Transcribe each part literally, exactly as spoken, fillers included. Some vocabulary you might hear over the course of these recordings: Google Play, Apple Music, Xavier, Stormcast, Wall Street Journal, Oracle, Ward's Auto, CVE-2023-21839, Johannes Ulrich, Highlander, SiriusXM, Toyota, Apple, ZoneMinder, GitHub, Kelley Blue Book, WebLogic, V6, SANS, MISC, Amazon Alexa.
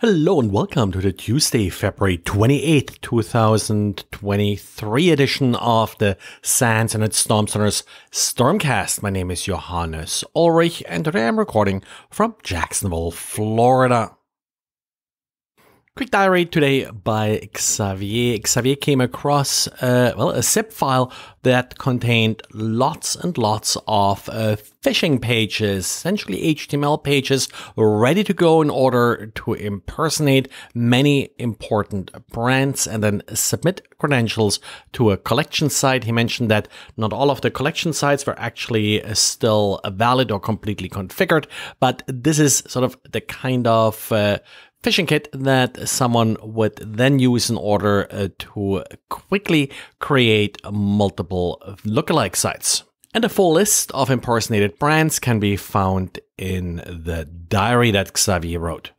Hello and welcome to the Tuesday, February twenty-eighth, two thousand twenty-three edition of the Sands and its Storm Center's Stormcast. My name is Johannes Ulrich and today I'm recording from Jacksonville, Florida. Quick diary today by Xavier. Xavier came across uh, well a zip file that contained lots and lots of uh, phishing pages, essentially H T M L pages ready to go in order to impersonate many important brands and then submit credentials to a collection site. He mentioned that not all of the collection sites were actually still valid or completely configured, but this is sort of the kind of uh, phishing kit that someone would then use in order uh, to quickly create multiple lookalike sites. And a full list of impersonated brands can be found in the diary that Xavier wrote.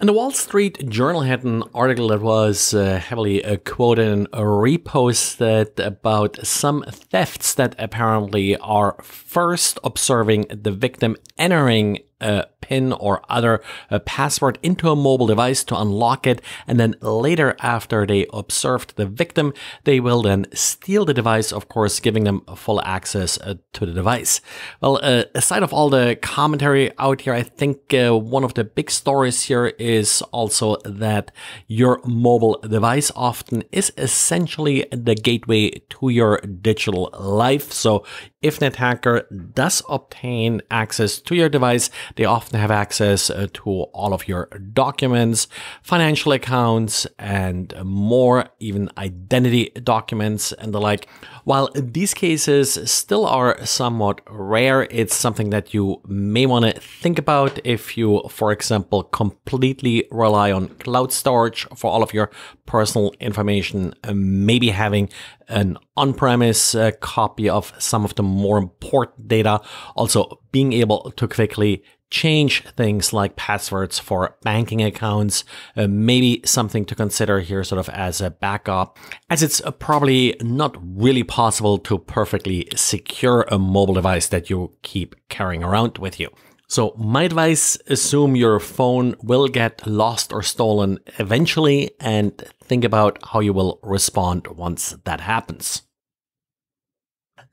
And the Wall Street Journal had an article that was uh, heavily uh, quoted and reposted about some thefts that apparently are first observing the victim entering a PIN or other a password into a mobile device to unlock it, and then later, after they observed the victim, they will then steal the device, of course, giving them full access uh, to the device. Well, uh, aside of all the commentary out here, I think uh, one of the big stories here is also that your mobile device often is essentially the gateway to your digital life. So if an attacker does obtain access to your device, they often have access to all of your documents, financial accounts, and more, even identity documents and the like. While these cases still are somewhat rare, it's something that you may want to think about if you, for example, completely rely on cloud storage for all of your personal information, maybe having an on-premise uh, copy of some of the more important data, also being able to quickly change things like passwords for banking accounts, uh, maybe something to consider here sort of as a backup, as it's uh, probably not really possible to perfectly secure a mobile device that you keep carrying around with you. So my advice, assume your phone will get lost or stolen eventually and think about how you will respond once that happens.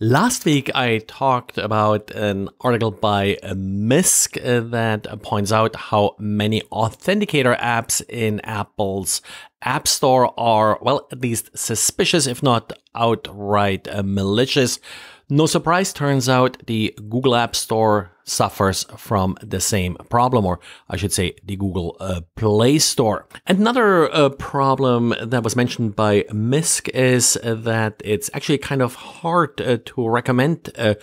Last week, I talked about an article by MISC that points out how many authenticator apps in Apple's App Store are, well, at least suspicious, if not outright uh, malicious. No surprise, turns out the Google App Store suffers from the same problem, or I should say the Google uh, Play Store. Another uh, problem that was mentioned by MISC is that it's actually kind of hard uh, to recommend a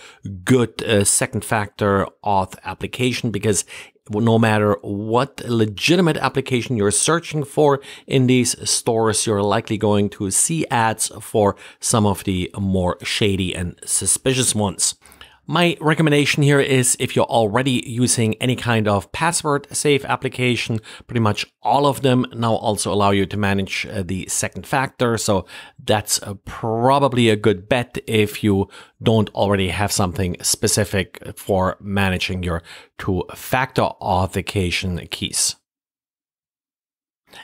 good uh, second factor auth application, because no matter what legitimate application you're searching for in these stores, you're likely going to see ads for some of the more shady and suspicious ones. My recommendation here is if you're already using any kind of password safe application, pretty much all of them now also allow you to manage the second factor. So that's a, probably a good bet if you don't already have something specific for managing your two-factor authentication keys.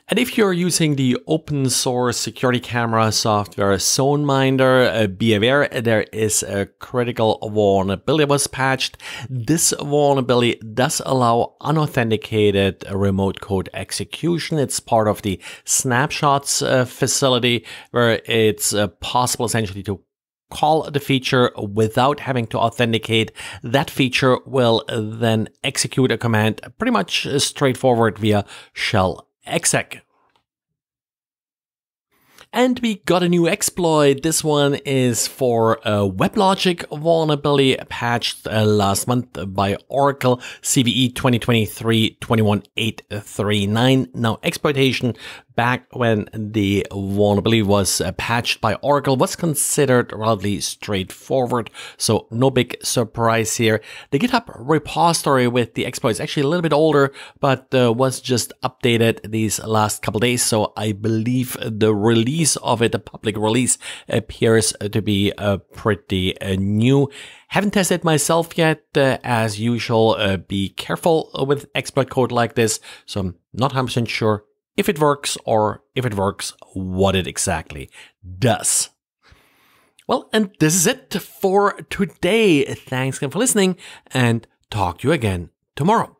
And if you're using the open source security camera software ZoneMinder, uh, be aware there is a critical vulnerability that was patched. This vulnerability does allow unauthenticated remote code execution. It's part of the snapshots uh, facility, where it's uh, possible essentially to call the feature without having to authenticate. That feature will then execute a command pretty much straightforward via shell exec. And we got a new exploit. This one is for a WebLogic vulnerability patched uh, last month by Oracle, C V E twenty twenty-three dash two one eight three nine. Now, exploitation back when the vulnerability was patched by Oracle, was considered relatively straightforward, so no big surprise here. The GitHub repository with the exploit is actually a little bit older, but uh, was just updated these last couple days, so I believe the release of it, the public release, appears to be uh, pretty uh, new. Haven't tested myself yet, uh, as usual. Uh, be careful with exploit code like this, so I'm not one hundred percent sure if it works, or if it works, what it exactly does. Well, and this is it for today. Thanks again for listening, and talk to you again tomorrow.